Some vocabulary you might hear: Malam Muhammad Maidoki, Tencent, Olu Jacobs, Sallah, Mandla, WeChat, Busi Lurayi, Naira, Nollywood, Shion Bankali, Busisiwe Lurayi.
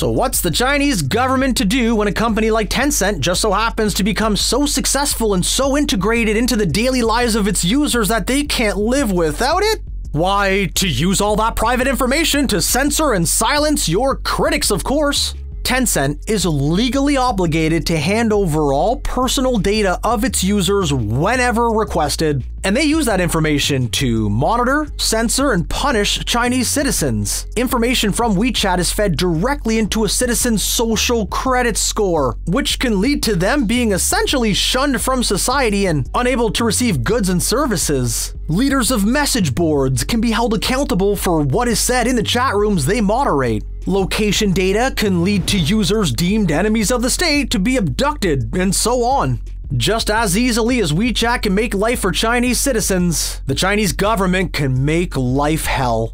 So what's the Chinese government to do when a company like Tencent just so happens to become so successful and so integrated into the daily lives of its users that they can't live without it? Why, to use all that private information to censor and silence your critics, of course. Tencent is legally obligated to hand over all personal data of its users whenever requested, and they use that information to monitor, censor, and punish Chinese citizens. Information from WeChat is fed directly into a citizen's social credit score, which can lead to them being essentially shunned from society and unable to receive goods and services. Leaders of message boards can be held accountable for what is said in the chat rooms they moderate. Location data can lead to users deemed enemies of the state to be abducted, and so on. Just as easily as WeChat can make life for Chinese citizens, the Chinese government can make life hell.